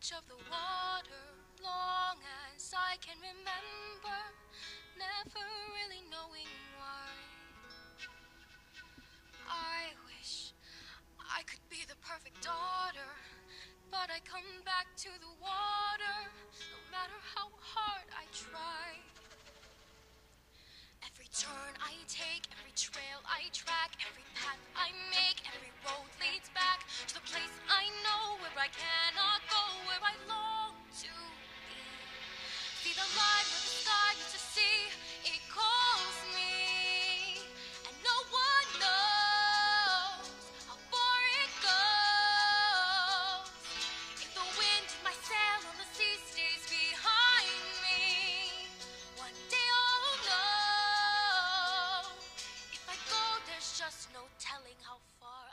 touch of the water, long as I can remember, never really knowing why. I wish I could be the perfect daughter, but I come back to the water, no matter how hard I try. Every turn I take, every trail I track, every path I make, every road leads back to the place I know, where I cannot go, where I long to be. See the light where the sky meets the sea, it calls me, and no one knows how far it goes. If the wind in my sail on the sea stays behind me, one day I'll know. If I go, there's just no telling how far.